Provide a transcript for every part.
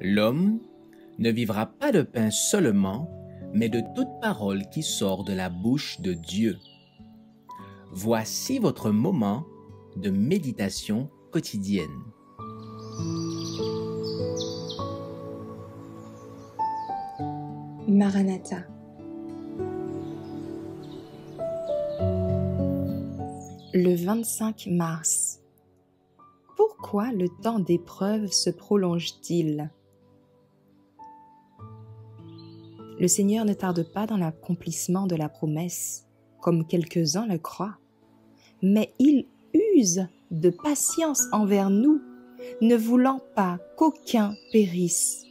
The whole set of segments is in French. L'homme ne vivra pas de pain seulement, mais de toute parole qui sort de la bouche de Dieu. Voici votre moment de méditation quotidienne. Maranatha. Le 25 mars. Pourquoi le temps d'épreuve se prolonge-t-il? Le Seigneur ne tarde pas dans l'accomplissement de la promesse, comme quelques-uns le croient, mais il use de patience envers nous, ne voulant pas qu'aucun périsse,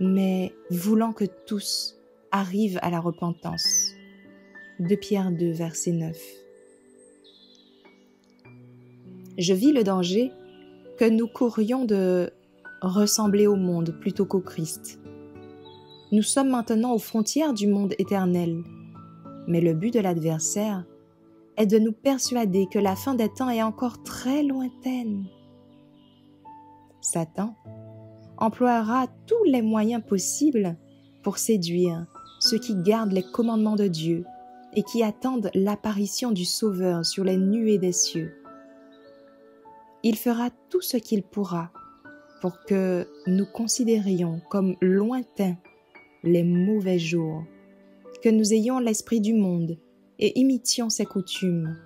mais voulant que tous arrivent à la repentance. 2 Pierre 2, verset 9. Je vis le danger que nous courions de ressembler au monde plutôt qu'au Christ. Nous sommes maintenant aux frontières du monde éternel, mais le but de l'adversaire est de nous persuader que la fin des temps est encore très lointaine. Satan emploiera tous les moyens possibles pour séduire ceux qui gardent les commandements de Dieu et qui attendent l'apparition du Sauveur sur les nuées des cieux. Il fera tout ce qu'il pourra pour que nous considérions comme lointains les mauvais jours, que nous ayons l'esprit du monde et imitions ses coutumes.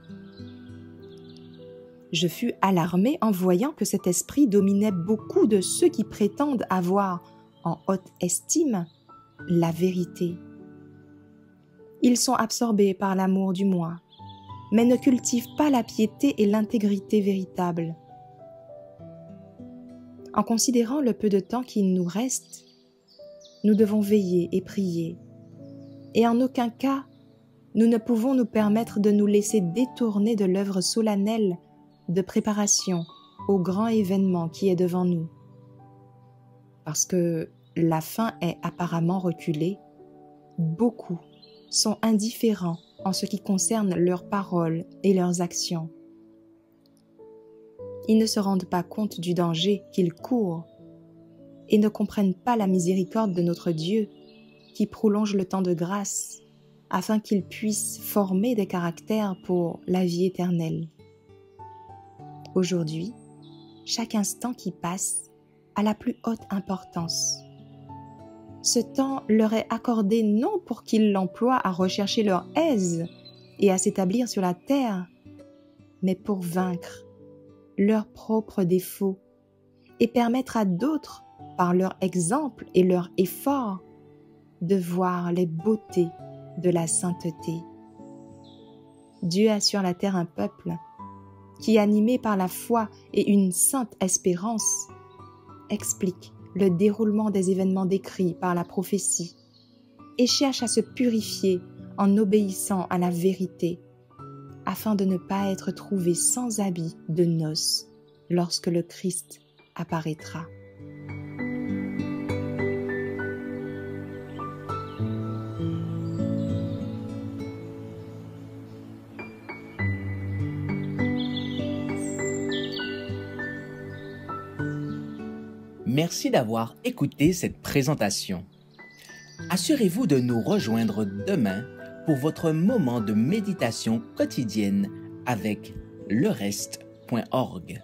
Je fus alarmée en voyant que cet esprit dominait beaucoup de ceux qui prétendent avoir, en haute estime, la vérité. Ils sont absorbés par l'amour du moi, mais ne cultivent pas la piété et l'intégrité véritable. En considérant le peu de temps qu'il nous reste, nous devons veiller et prier, et en aucun cas, nous ne pouvons nous permettre de nous laisser détourner de l'œuvre solennelle de préparation au grand événement qui est devant nous. Parce que la fin est apparemment reculée, beaucoup sont indifférents en ce qui concerne leurs paroles et leurs actions. Ils ne se rendent pas compte du danger qu'ils courent et ne comprennent pas la miséricorde de notre Dieu qui prolonge le temps de grâce afin qu'ils puissent former des caractères pour la vie éternelle. Aujourd'hui, chaque instant qui passe a la plus haute importance. Ce temps leur est accordé non pour qu'ils l'emploient à rechercher leur aise et à s'établir sur la terre, mais pour vaincre leurs propres défauts et permettre à d'autres, par leur exemple et leur effort, de voir les beautés de la sainteté. Dieu a sur la terre un peuple qui, animé par la foi et une sainte espérance, explique le déroulement des événements décrits par la prophétie et cherche à se purifier en obéissant à la vérité, afin de ne pas être trouvé sans habit de noces lorsque le Christ apparaîtra. Merci d'avoir écouté cette présentation. Assurez-vous de nous rejoindre demain pour votre moment de méditation quotidienne avec lereste.org.